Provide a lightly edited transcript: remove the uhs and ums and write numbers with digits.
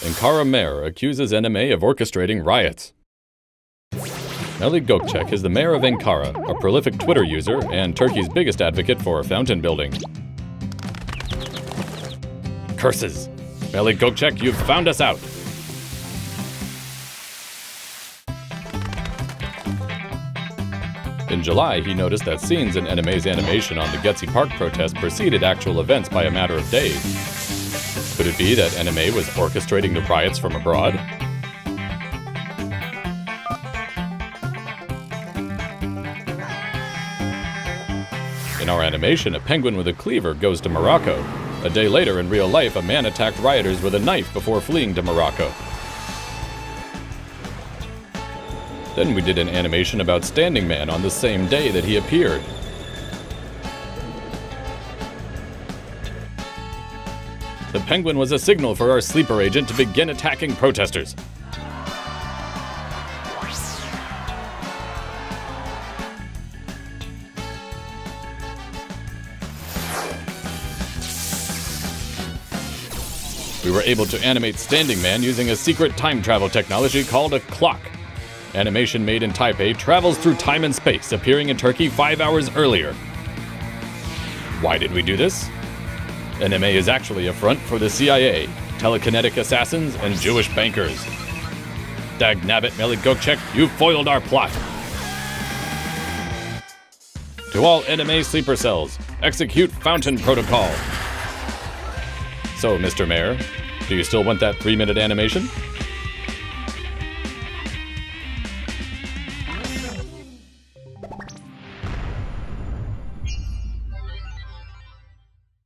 Ankara mayor accuses NMA of orchestrating riots. Melih Gökçek is the mayor of Ankara, a prolific Twitter user and Turkey's biggest advocate for a fountain building. Curses! Melih Gökçek, you've found us out! In July, he noticed that scenes in NMA's animation on the Gezi Park protest preceded actual events by a matter of days. Could it be that NMA was orchestrating the riots from abroad? In our animation, a penguin with a cleaver goes to Morocco. A day later, in real life, a man attacked rioters with a knife before fleeing to Morocco. Then we did an animation about Standing Man on the same day that he appeared. The penguin was a signal for our sleeper agent to begin attacking protesters. We were able to animate Standing Man using a secret time travel technology called a clock. Animation made in Taipei travels through time and space, appearing in Turkey 5 hours earlier. Why did we do this? NMA is actually a front for the CIA, telekinetic assassins, and Jewish bankers. Dagnabbit, Melih Gökçek, you foiled our plot! To all NMA sleeper cells, execute Fountain Protocol! So, Mr. Mayor, do you still want that 3-minute animation?